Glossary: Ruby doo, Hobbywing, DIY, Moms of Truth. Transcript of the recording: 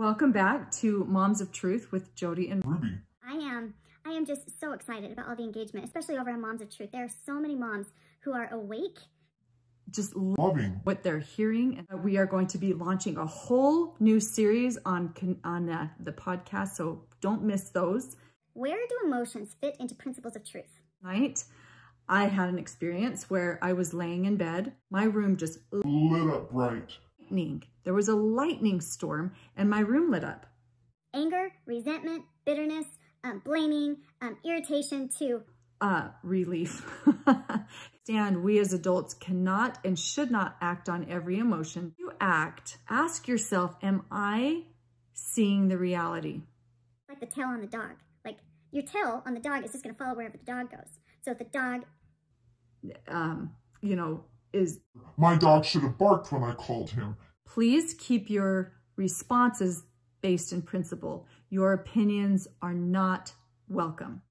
Welcome back to Moms of Truth with Jody and Ruby. I am just so excited about all the engagement, especially over on Moms of Truth. There are so many moms who are awake, just loving what they're hearing. And we are going to be launching a whole new series on the podcast, so don't miss those. Where do emotions fit into principles of truth? Right. I had an experience where I was laying in bed. My room just lit up bright. There was a lightning storm and my room lit up. Anger, resentment, bitterness, blaming, irritation too. Relief. And we as adults cannot and should not act on every emotion. You act, ask yourself, am I seeing the reality? Like the tail on the dog. Like your tail on the dog is just going to follow wherever the dog goes. So if the dog, my dog should have barked when I called him. Please keep your responses based in principle. Your opinions are not welcome.